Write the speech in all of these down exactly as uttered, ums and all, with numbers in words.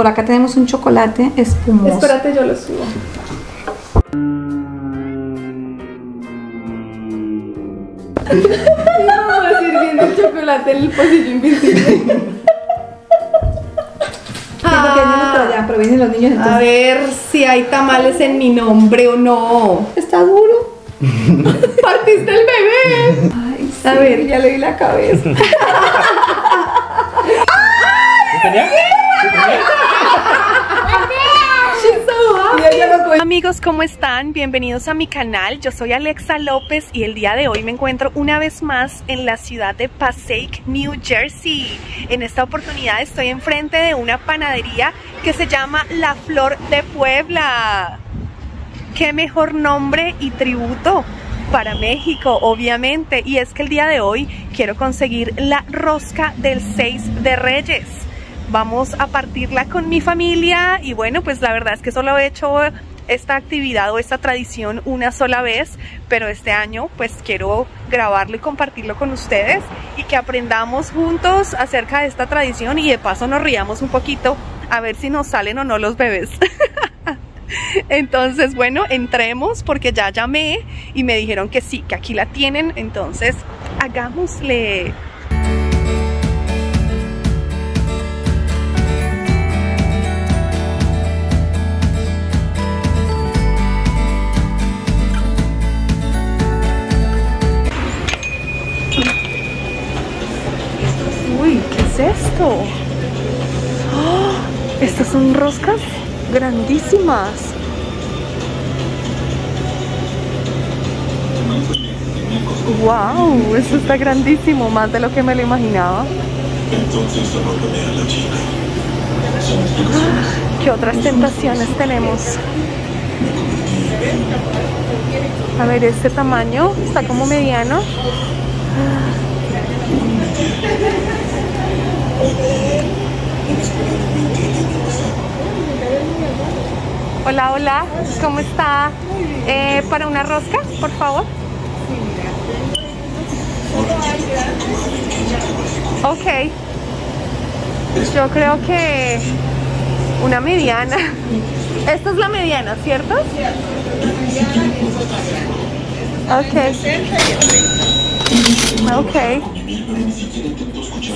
Por acá tenemos un chocolate espumoso. Espérate, yo lo subo. No, así viendo el chocolate en el pasillo invisible. Ah, pero vienen los niños. Entonces, a ver si hay tamales en mi nombre o no. Está duro. Partiste el bebé. Ay, sí. A ver, ya le di la cabeza. Amigos, ¿cómo están? Bienvenidos a mi canal. Yo soy Alexa López y el día de hoy me encuentro una vez más en la ciudad de Passaic, New Jersey. En esta oportunidad estoy enfrente de una panadería que se llama La Flor de Puebla. Qué mejor nombre y tributo para México, obviamente. Y es que el día de hoy quiero conseguir la rosca del seis de Reyes. Vamos a partirla con mi familia y bueno, pues la verdad es que solo he hecho esta actividad o esta tradición una sola vez, pero este año pues quiero grabarlo y compartirlo con ustedes y que aprendamos juntos acerca de esta tradición y de paso nos riamos un poquito a ver si nos salen o no los bebés. Entonces bueno, entremos porque ya llamé y me dijeron que sí, que aquí la tienen, entonces hagámosle. Esto, oh, estas son roscas grandísimas. Wow, esto está grandísimo, más de lo que me lo imaginaba. ¿Qué otras tentaciones tenemos? A ver, este tamaño está como mediano. Hola, hola, ¿cómo está? Eh, para una rosca, por favor. Ok. Yo creo que una mediana. Esta es la mediana, ¿cierto? Ok. Ok.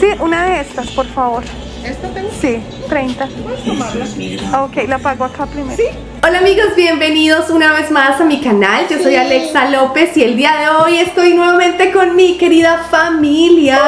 Sí, una de estas, por favor. ¿Esta tengo? Sí, treinta. ¿Puedes tomarla? Ok, la pago acá primero. ¿Sí? Hola amigos, bienvenidos una vez más a mi canal. Yo soy sí. Alexa López y el día de hoy estoy nuevamente con mi querida familia.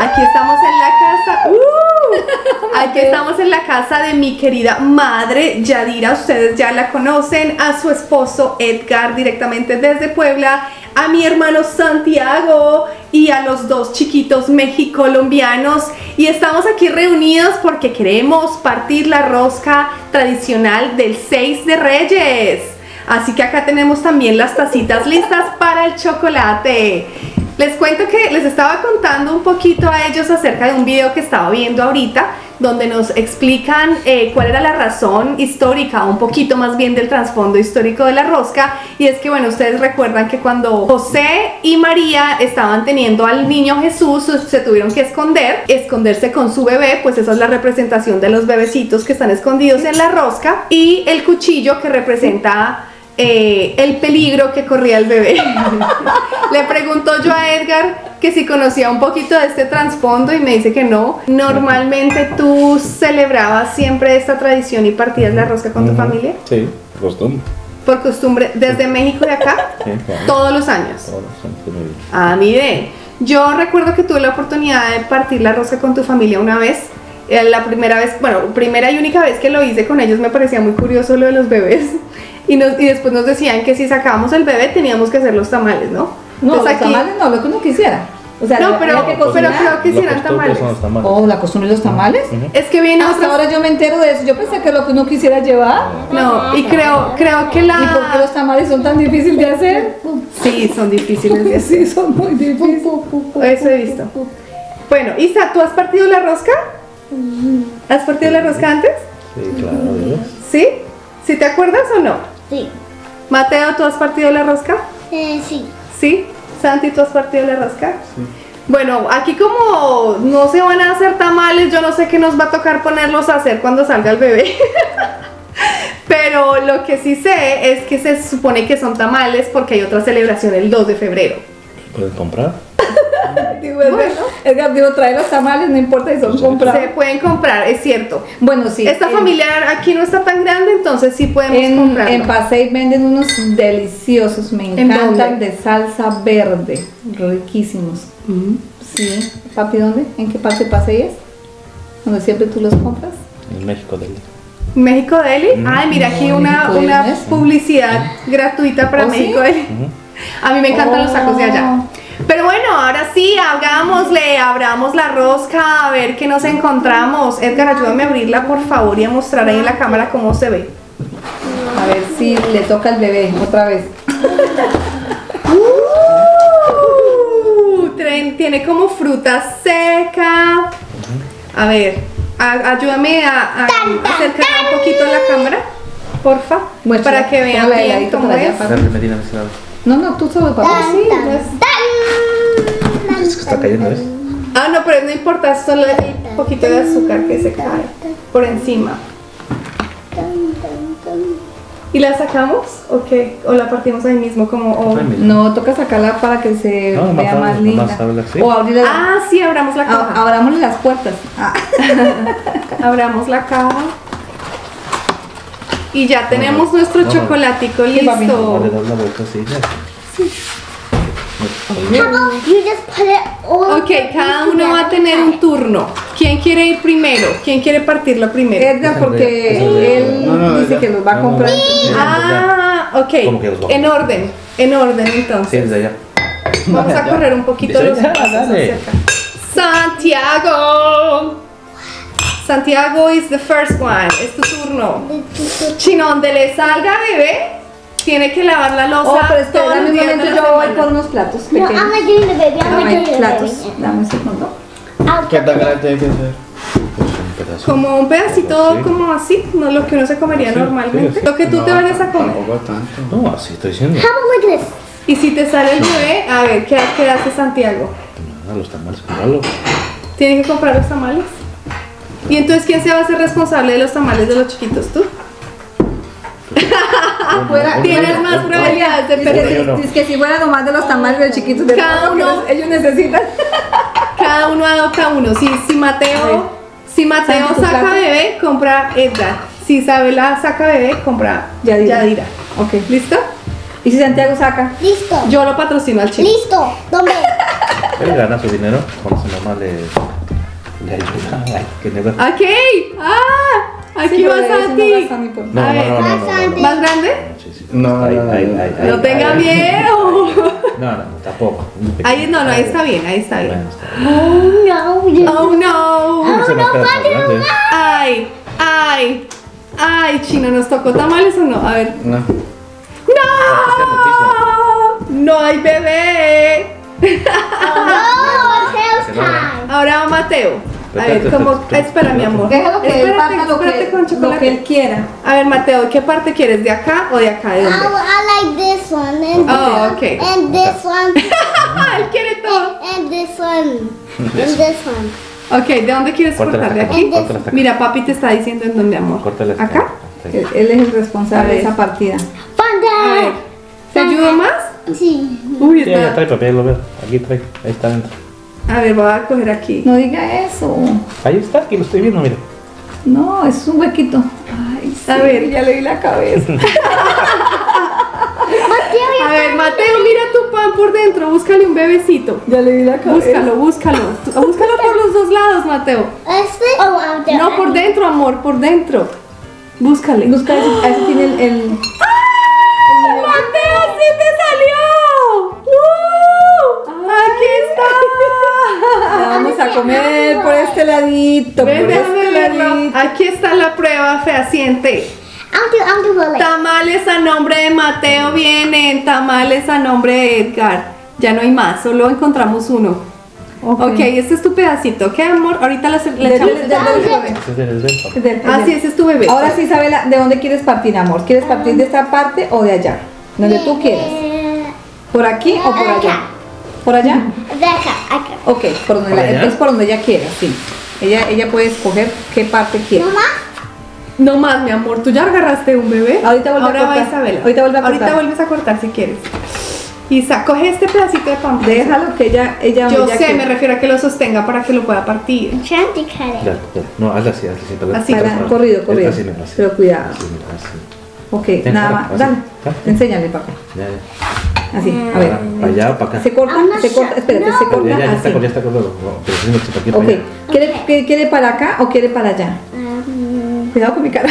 Aquí estamos en la casa. Uh, aquí estamos en la casa de mi querida madre Yadira. Ustedes ya la conocen. A su esposo Edgar directamente desde Puebla. A mi hermano Santiago y a los dos chiquitos mexicolombianos. Y estamos aquí reunidos porque queremos partir la rosca tradicional del seis de Reyes. Así que acá tenemos también las tacitas listas para el chocolate. Les cuento que les estaba contando un poquito a ellos acerca de un video que estaba viendo ahorita, donde nos explican eh, cuál era la razón histórica, un poquito más bien del trasfondo histórico de la rosca. Y es que bueno, ustedes recuerdan que cuando José y María estaban teniendo al niño Jesús, se tuvieron que esconder, esconderse con su bebé, pues esa es la representación de los bebecitos que están escondidos en la rosca, y el cuchillo que representa eh, el peligro que corría el bebé. Le pregunto yo a Edgar que si conocía un poquito de este trasfondo y me dice que no. Normalmente tú celebrabas siempre esta tradición y partías la rosca con tu uh-huh. familia. Sí, costumbre. Por costumbre, desde México y acá, sí, claro. Todos los años. Todos los años. Ah, mire, yo recuerdo que tuve la oportunidad de partir la rosca con tu familia una vez. La primera vez, bueno, primera y única vez que lo hice con ellos me parecía muy curioso lo de los bebés. Y, nos, y después nos decían que si sacábamos el bebé teníamos que hacer los tamales, ¿no? No, pues los aquí, tamales no, lo que uno quisiera. O sea, no, pero, que cocinar, pero creo que hicieran tamales. tamales. Oh, la costumbre de los tamales. Uh -huh. Es que viene hasta otras... ahora yo me entero de eso. Yo pensé que lo que uno quisiera llevar. No, y creo, creo que la. ¿Y por qué los tamales son tan difíciles de hacer? Sí, son difíciles de hacer. Sí, son muy difíciles. Eso he visto. Bueno, Isa, ¿tú has partido la rosca? ¿Has partido la rosca antes? Sí, claro. ¿Sí? ¿Sí te acuerdas o no? Sí. Mateo, ¿tú has partido la rosca? Eh, sí. ¿Sí? Santi, ¿tú has partido la rosca? Sí. Bueno, aquí como no se van a hacer tamales, yo no sé qué nos va a tocar ponerlos a hacer cuando salga el bebé. Pero lo que sí sé es que se supone que son tamales porque hay otra celebración el dos de febrero. ¿Pueden comprar? Digo, bueno. Edgar digo, trae los tamales, no importa si son comprados. Se pueden comprar, es cierto. Bueno, sí. Esta en, familiar aquí no está tan grande, entonces sí podemos comprar. En Passaic venden unos deliciosos, me encantan, ¿en de salsa verde, riquísimos. Uh-huh. Sí. Papi, ¿dónde? ¿En qué parte de Passaic es? ¿Donde siempre tú los compras? En México Deli. ¿México Deli? Mm. Ay, mira aquí no, una, una publicidad mm. gratuita para oh, México ¿sí? Deli. Uh-huh. A mí me encantan oh. los tacos de allá. Pero bueno, ahora sí, hagámosle, abramos la rosca, a ver qué nos encontramos. Edgar, ayúdame a abrirla por favor y a mostrar ahí en la cámara cómo se ve. A ver si le toca al bebé otra vez. uh, tiene como fruta seca. A ver, a, ayúdame a, a acercarla un poquito a la cámara, porfa, muestra, para que vean bien cómo es. No, no, tú sabes, papá. Sí, pues. Es que está cayendo, ¿ves? Ah, no, pero no importa, solo hay un poquito de azúcar que se cae por encima. ¿Y la sacamos? ¿O qué? ¿O la partimos ahí mismo? Como, o... No, toca sacarla para que se no, vea más, más linda. Más o abrirla. Ah, sí, abramos la caja. A abramos las puertas. Ah. Abramos la caja. Y ya tenemos no, no, nuestro no, chocolatico no, no. listo. No, le das la vuelta así, ya. Sí. Ok, cada uno va a tener un turno. ¿Quién quiere ir primero? ¿Quién quiere partirlo primero? Edgar, porque él no, no, dice no, que los va a comprar. No, no, no, ah, ok. En orden, en orden entonces. Sí, allá. Vamos a correr un poquito los pasos acerca. Santiago. Santiago is the first one, es tu turno. Chino, donde le salga bebé, tiene que lavar la losa. Oh, pero espera, en un momento yo voy por unos platos pequeños. No, I'm not doing the baby, I'm not doing the baby. Dame un segundo. ¿Qué tan grande tiene que ser? Como un pedacito, como así, no lo que uno se comería normalmente. Lo que tú te vayas a comer. Tampoco tanto. No, así estoy diciendo. How about like this? Y si te sale el bebé, a ver, ¿qué hace Santiago? Nada, los tamales, comprarlos. ¿Tienen que comprar los tamales? Y entonces, ¿quién se va a hacer responsable de los tamales de los chiquitos? ¿Tú? Tienes más probabilidades de perder. Es que si fuera nomás de los tamales de los chiquitos, de cada uno, ellos necesitan. Cada uno adopta uno. Si, si Mateo, si Mateo saca bebé, compra Edgar. Si Isabela saca bebé, compra Yadira. Yadira. Ok, ¿listo? ¿Y si Santiago saca? Listo. Yo lo patrocino al chico. Listo, tome. Él gana su dinero cuando su mamá le... Ok, ah, aquí sí, va Santi. No, no, a ver, no, no, no, no, no. ¿Más grande? No, ahí, ahí, ahí, no tenga ahí, miedo. No, no, tampoco. Ahí, no, no, ahí está bien, ahí está bien. Oh no, oh no. Oh no, padre. Ay, ay, ay, Chino, ¿nos tocó tamales o no? A ver. No. No, no hay bebé. Oh, no, ahora Mateo. A ver, como, espera mi amor. Déjalo que espérate, él parta lo que, con chocolate. Lo que él quiera. A ver Mateo, ¿qué parte quieres? ¿De acá o de acá? ¿De dónde? I, I like this one and oh, this okay. one and this one. Él quiere todo. And this one. And this one. Ok, ¿de dónde quieres cortar? ¿De aquí? Mira, papi te está diciendo en dónde, amor. Córtale acá. Sí. Él, él es el responsable de esa partida. A ver, ¿te ayuda más? Sí. Uy, está. Sí, ahí trae, papi, ahí lo veo. Aquí trae, ahí está dentro. A ver, voy a coger aquí. No diga eso. Ahí está, que lo estoy viendo, mira. No, es un huequito. Ay, sí. A ver, ya le di la cabeza. Mateo, a ver, Mateo, mira tu pan por dentro. Búscale un bebecito. Ya le di la cabeza. Búscalo, búscalo. Búscalo por los dos lados, Mateo. Este. No, por dentro, amor, por dentro. Búscale. Búscale, ahí se tiene el... el... ¡Ah! el... ¡Mateo, sí te salió! ¡Uh! ¡Aquí está! Vamos a comer por este ladito. Ven, por este ladito. Aquí está la prueba fehaciente. Tamales a nombre de Mateo vienen. Tamales a nombre de Edgar. Ya no hay más, solo encontramos uno. Ok, okay, este es tu pedacito. ¿Qué amor? Ahorita le echamos del bebé. Ah, sí, ese es tu bebé. Ahora sí, Isabela, ¿de dónde quieres partir, amor? ¿Quieres partir de esta parte o de allá? Donde tú quieres. ¿Por aquí o por allá? ¿Por allá? De acá, acá. Ok, por donde ¿Por la, es por donde ella quiera, sí. Ella, ella puede escoger qué parte quiere. ¿No más? No más, mi amor. ¿Tú ya agarraste un bebé? Ahorita vuelve Ahora a cortar. Isabela. Ahorita vuelve a cortar. Ahorita vuelves a cortar si quieres. Isa, coge este pedacito de pan. Déjalo que ella... ella Yo ella sé, quiere. Me refiero a que lo sostenga para que lo pueda partir. Ya, ya. No, hazlo así, hazlo así. Para así, para, para, corrido, corrido. Así, no, así. Pero cuidado. Así, no, así. Ok, Ten, nada más. Dale, enséñale para acá. Ya, ya. Así, a ver. Para allá o para acá. Se corta, se corta, espérate, no. se corta ya, ya, ya así. Está, ya está cortado. No, ok, ¿Quiere, okay. ¿quiere para acá o quiere para allá? Um, cuidado con mi cara.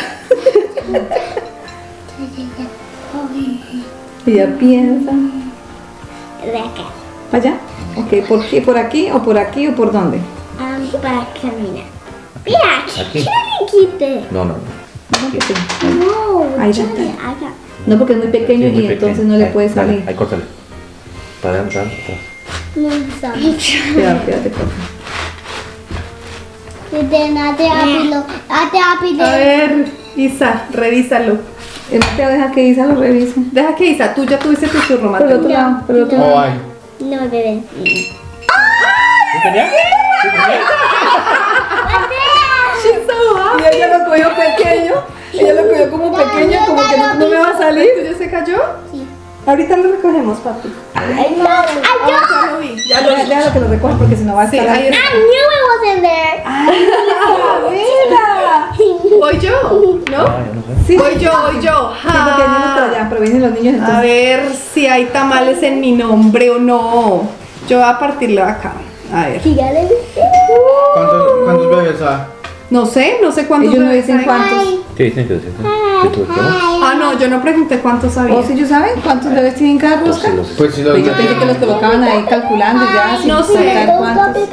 Ya piensa. De acá. ¿Para allá? Ok, ¿por qué? ¿Por aquí o por aquí o por dónde? Um, para caminar. Mira, ¿qué le quité? No, no, no. No, ahí chale, acá. No, porque es muy pequeño sí, es muy y pequeño. Entonces no le ahí, puede salir. Ahí, córtale. Para atrás. No sabe. Cuidado, cuídate, córtale. A ver, Isa, revísalo. Él te deja que Isa lo revise. Deja que Isa, tú ya tuviste tu churro, Mateo. Por el otro lado, por el otro lado. No, bebé. ¡Ah! ¿Tenía? Y ella lo cogió pequeño, ella lo cogió como pequeño, como que no, no me va a salir. ¿Ya se cayó? Sí. Ahorita lo recogemos, papi. Ay, no. Ya lo vi. Ya lo que lo recoge porque si no va a estar ahí. I knew it was in there. Ay, la vida. Voy yo, ¿no? Sí. Voy yo, voy yo. Sí, porque venimos para allá, pero vienen los niños entonces. A ver si hay tamales en mi nombre o no. Yo voy a partirlo acá. A ver. ¿Cuántos, cuántos bebés hay? No sé, no sé cuántos. Ellos no dicen cuántos. ¿Qué dicen que dicen? Ah, no, yo no pregunté cuántos sabía. ¿O si ellos saben cuántos bebés tienen cada rosca? Pues si lo yo pensé que los colocaban ahí calculando ya. No sé cuántos. A ver,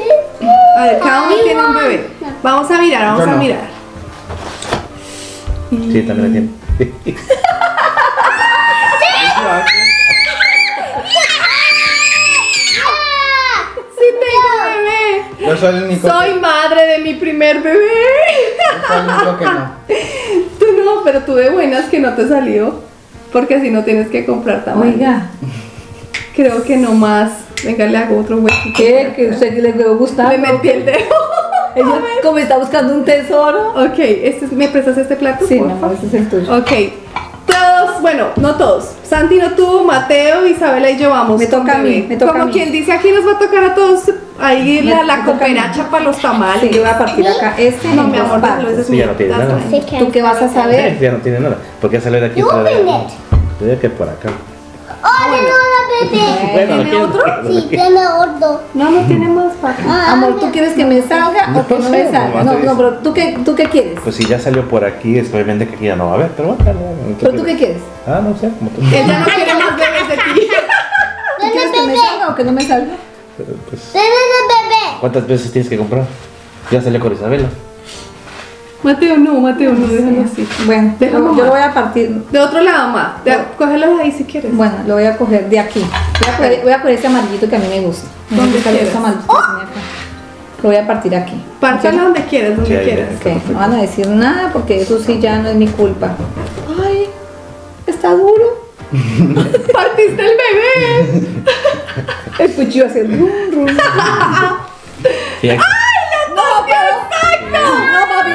cada uno tiene un bebé. Vamos a mirar, vamos a mirar. Sí, también la tiene. Yo soy el único. Soy que... madre de mi primer bebé. Yo soy el único que no. Tú no, pero tú de buenas que no te salió. Porque así no tienes que comprar tamales. Oiga, creo que no más. Venga, le hago otro huequito. ¿Qué? Que usted le quedó gustado. Me metí el dedo. Ella como está buscando un tesoro. Ok, este es, ¿me prestas este plato? Sí, no, ese es el tuyo. Ok. Todos, bueno, no todos. Santi no tuvo, Mateo, Isabela y yo vamos. Me toca a mí, me toca a mí. Como quien dice, aquí nos va a tocar a todos. Ahí me la, la cooperacha para los tamales. Sí, yo voy a partir acá. Este no, mi amor, no, ese es mi. Ya no tiene nada. ¿Tú qué vas a saber? Ya no tiene nada. Porque sale de aquí. No, tiene que por acá. ¡Oh, no, no, no! ¿Tiene otro? Sí, tiene otro. No, no tiene más para. Amor, ¿tú quieres que me salga o que no me salga? No, no, pero ¿tú qué, ¿tú qué quieres? Pues si ya salió por aquí, es obviamente que aquí ya no va a haber, pero va a estar. ¿Pero tú qué quieres? Ah, no sé, como tú quieres. Ella no quiere más bebés de ti. ¿Tú quieres que me salga o que no me salga? Pues, ¿cuántas veces tienes que comprar? Ya salió con Isabela. Mateo, no, Mateo, no, déjalo así. Bueno, déjalo, yo lo voy a partir. De otro lado, ma. De, cógelos ahí si quieres. Bueno, lo voy a coger de aquí. Voy a coger, voy a coger ese amarillito que a mí me gusta. ¿Dónde quieres? ¡Oh! Lo voy a partir aquí. Pártalo donde quieras, donde sí, quieras. Okay. No van a decir nada porque eso sí ya no es mi culpa. Ay, está duro. ¡Partiste el bebé! El cuchillo hace rum, rum. Sí, ¡ay, la no, pero... ¡No, no, no!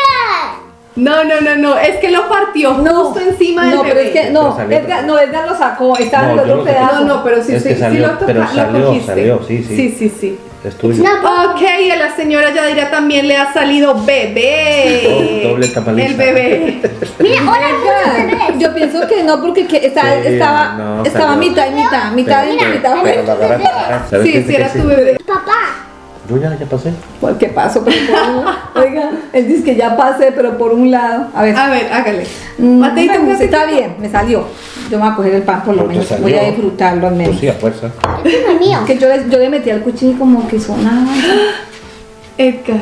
No, no, no, no, es que lo partió no, justo encima del no, bebé. Pero es que, no, pero Edgar, no, Edgar lo sacó, estaba no, en el otro pedazo. No, no, pero sí, es sí, que salió, sí lo pero salió, lo salió, sí, sí. Sí, sí, sí. Es tuyo. Ok, a la señora Yadira también le ha salido bebé. Doble tamaliza. El bebé. Mira, hola, yo pienso que no, porque que estaba, sí, estaba, no, estaba mitad y mitad, mitad y mitad. Sí, sí, era tu bebé. Papá. Yo ya, ya pasé. ¿Por qué paso? Oiga, él dice que ya pasé, pero por un lado. A ver, a ver, hágale. Mateito, no, está bien, me salió. Yo me voy a coger el pan por lo menos. Voy a disfrutarlo al menos. Pues sí, a fuerza. Es mío. Que yo le, yo le metí al cuchillo como que sonaba. Edgar.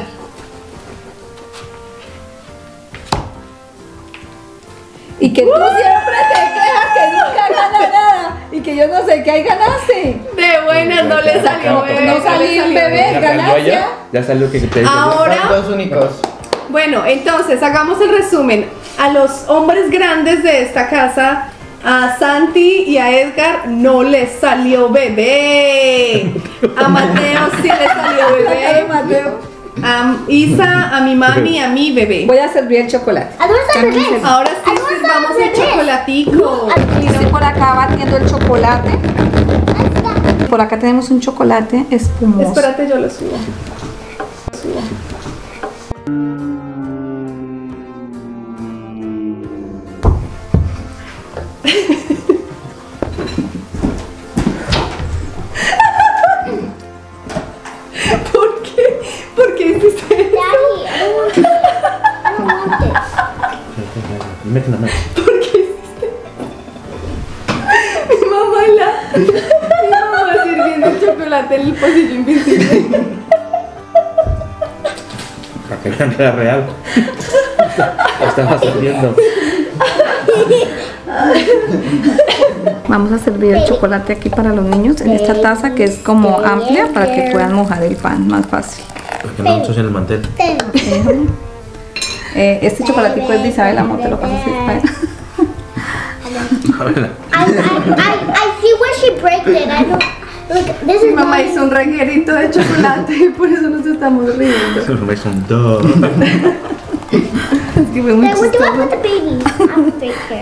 Y que tú siempre te quejas que nunca ganas nada. Y que yo no sé qué hay ganaste. De buenas no le salió bebé. No salió el bebé, ganancia. Ya salió que te ahora dos únicos. Bueno, entonces hagamos el resumen. A los hombres grandes de esta casa A Santi y a Edgar no les salió bebé. A Mateo sí le salió bebé. Mateo. A Isa, a mi mami, a mi bebé. Voy a servir el chocolate. Ahora sí, pues vamos al chocolatico. Estoy por acá batiendo el chocolate. Por acá tenemos un chocolate espumoso. Espérate, yo lo subo. Lo subo. ¿Por qué? ¿Por qué hiciste eso? Daddy, I don't want it. I don't want it. ¿Por qué hiciste? Mi mamá la... Mi mamá sirviendo el chocolate en el pasillo invisible. Para que no era real. Lo estaba sirviendo. Vamos a servir el chocolate aquí para los niños en esta taza que es como amplia para que puedan mojar el pan más fácil. Porque no ensucian el mantel. Eh, este chocolatico es de Isabel, amor, te lo pasas así para ella. Mi mamá hizo un reguerito de chocolate y por eso nos estamos riendo. Mi mamá hizo un todo. Es que fue muy chistoso.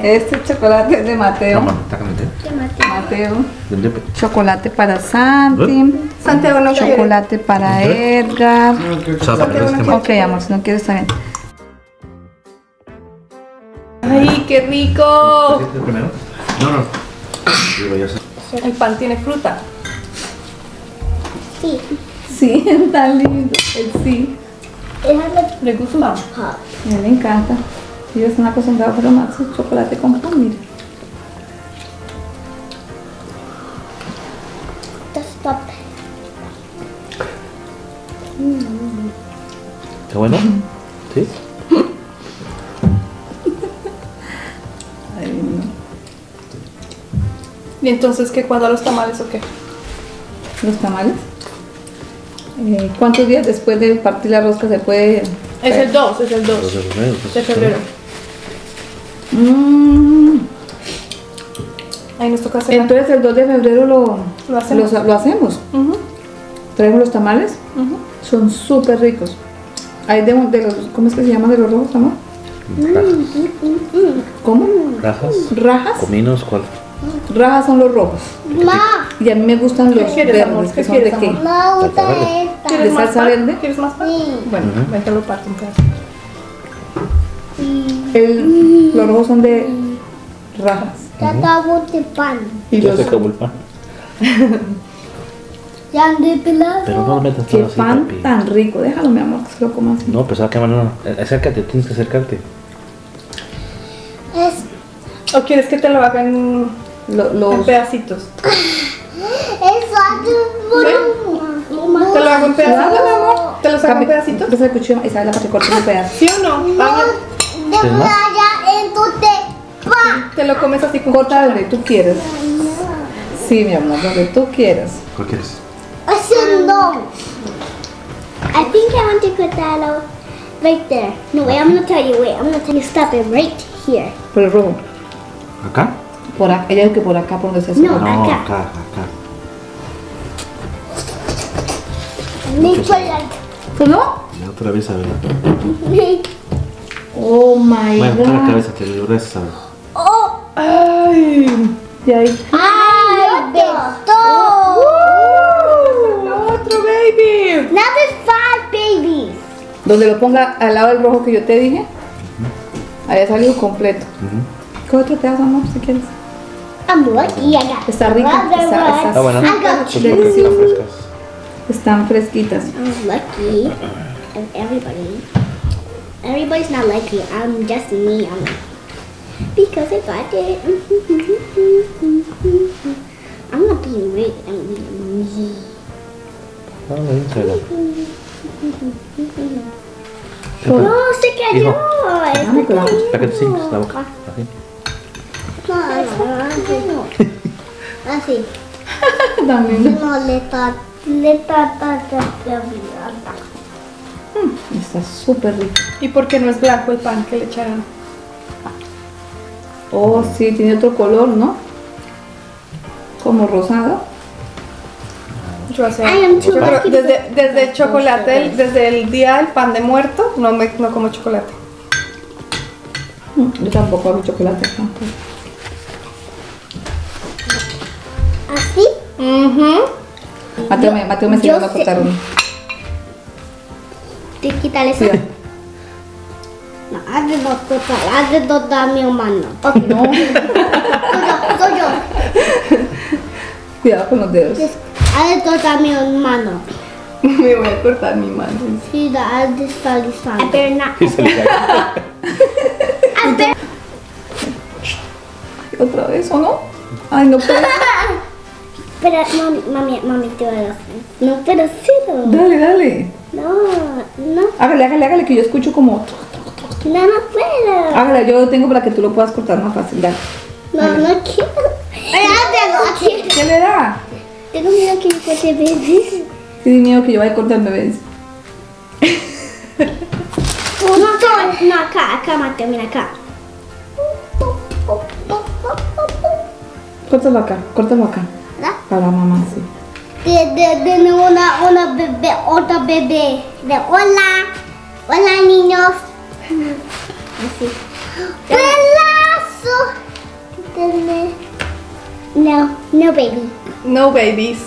Este chocolate es de Mateo. Mateo. Chocolate para Santi. Santiago no quiere. Chocolate para Edgar. Ok, amor, si no quieres está bien. ¡Ay, qué rico! No, no. El pan tiene fruta. Sí. Sí, tan lindo. El sí. Le gusta. A mí me encanta. Ellos están acostumbrados a tomar su chocolate con pan, mira. ¿Está bueno? Sí. ¿Y entonces qué? ¿Cuándo los tamales o qué? ¿Los tamales? Eh, ¿Cuántos días después de partir la rosca se puede...? Es el dos, es el dos de febrero. Mm. Ahí nos toca hacer. Entonces el dos de febrero lo, ¿Lo hacemos. Lo, lo hacemos. Uh-huh. Traemos los tamales. Uh-huh. Son súper ricos. Hay de, de los... ¿Cómo es que se llaman de los rojos, amor? Rajas. ¿Cómo? Rajas. Rajas. Cominos, ¿cuál? Rajas son los rojos. Ma. Y a mí me gustan los verdes, que son de qué. ¿De salsa verde? ¿Quieres más pan? Sí. Bueno, uh-huh. Déjalo parto un pedazo. El, los rojos son de rajas. Ya acabó el pan. Y ya se acabó el pan. Ya de pelado. Pero no lo metas todo así. Qué pan tan rico. Déjalo, mi amor, que se lo coma así. No, pues a qué manera. Acércate, tienes que acercarte. Es... ¿O quieres que te lo hagan lo, los... en pedacitos? Eso, ¿te lo hago en pedacitos, mi amor? ¿Te lo hago en pedacitos? Entonces el cuchillo y Isabela para que cortes en pedazos. ¿Sí o no? Te voy allá en tu tepa. Te lo comes así con corta donde tú quieras. Sí, mi amor, donde tú quieras. ¿Cuál quieres? Así no. I think I want to cut that out right there. No, wait, I'm gonna tell you, wait, I'm gonna tell you, stop it right here. Por el rojo. ¿Acá? Por acá. Ella dijo que por acá, por donde se hace. No, no, acá. Acá, acá. ¿Pues no? La otra vez a ver. Oh my bueno, god. Bueno, la cabeza te lo rezo. Oh. Ay. Y ahí. Ay, beso. Uh, uh, otro baby. Now there's five babies. Donde lo ponga al lado del rojo que yo te dije. Uh-huh. Había salido completo. Uh-huh. ¿Qué otro te das, amor, si quieres? I'm lucky, I got. Está rico. Está, está bueno. Están fresquitas. I'm lucky. And everybody. Everybody's not like me. I'm just me. I'm like, because I got it. I'm not being rude. I'm being me. No, se cayó. Así. No le ta, le ta, ta, ta, ta, ta. Está súper rico. ¿Y por qué no es blanco el pan que le echaron? Oh, sí, tiene otro color, ¿no? Como rosado. Yo sé, yo creo, desde, desde el chocolate, desde el día del pan de muerto, no, me, no como chocolate. Yo tampoco hago chocolate. ¿Así? Uh-huh. Mateo, yo, Mateo me sirvió a cortar uno. Te quítale eso. Sí. No, haz de dos cosas, haz de dos a mi hermano. Okay. No. soy yo, soy yo. Cuidado con los dedos. Haz de dos a mi hermano. Me voy a cortar mi mano. Sí, haz de salizando. A ver, nada. A ver. ¿Otra vez o no? Ay, no puedo. Pero, mami, mami, mami, te voy a hacer. No, pero sí. Dale, dale. No, no. Hágale, hágale, hágale, que yo escucho como... No, no puedo. Hágale, yo lo tengo para que tú lo puedas cortar más fácil, dale. No, dale. No quiero. ¿Qué, ¿Qué le da? Tengo miedo que yo corte bebés. Tienes miedo que yo vaya a cortar bebés. No, no, acá, acá, Mateo, mira acá. Córtalo acá, córtalo acá. Para mamá, sí. De, de, de una, una bebé, otra bebé. De hola, hola niños. Así. ¡Pelazo! No, no baby. No babies.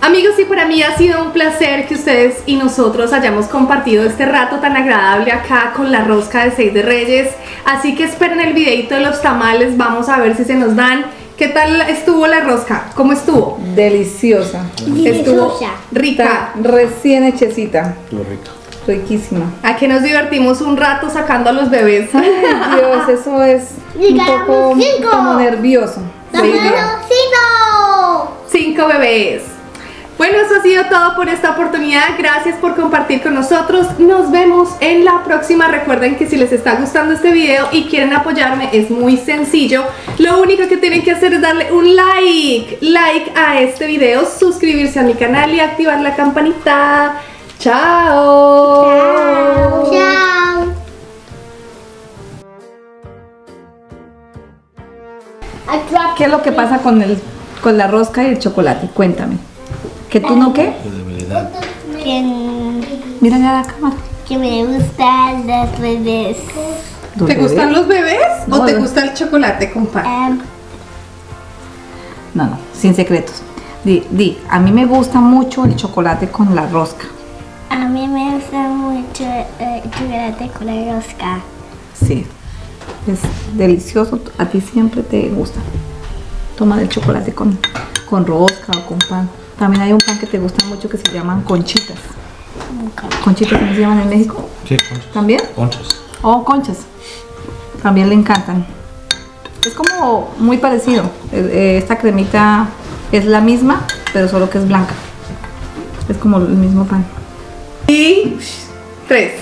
Amigos, y para mí ha sido un placer que ustedes y nosotros hayamos compartido este rato tan agradable acá con la rosca de Seis de Reyes. Así que esperen el videito de los tamales, vamos a ver si se nos dan. ¿Qué tal estuvo la rosca? ¿Cómo estuvo? Deliciosa. Deliciosa. Estuvo rica. Está recién hechecita. Estuvo rica. Riquísima. Aquí nos divertimos un rato sacando a los bebés. Ay, Dios, eso es Llegamos un poco cinco. Como nervioso. Sí, cinco. cinco bebés. Bueno, eso ha sido todo por esta oportunidad. Gracias por compartir con nosotros. Nos vemos en la próxima. Recuerden que si les está gustando este video y quieren apoyarme, es muy sencillo. Lo único que tienen que hacer es darle un like, like a este video, suscribirse a mi canal y activar la campanita. ¡Chao! ¡Chao! ¡Chao! ¿Qué es lo que pasa con, el, con la rosca y el chocolate? Cuéntame. ¿Que tú no qué? Que, mira a la cámara. Que me gustan los bebés. ¿Te bebés? gustan los bebés no, o te no. gusta el chocolate con pan? Um, no, no, sin secretos. Di, di, a mí me gusta mucho el chocolate con la rosca. A mí me gusta mucho el chocolate con la rosca. Sí, es delicioso. A ti siempre te gusta. Toma el chocolate con, con rosca o con pan. También hay un pan que te gusta mucho que se llaman conchitas. ¿Conchitas también se llaman en México? Sí, conchas. ¿También? Conchas. Oh, conchas. También le encantan. Es como muy parecido. Esta cremita es la misma, pero solo que es blanca. Es como el mismo pan. Y... tres.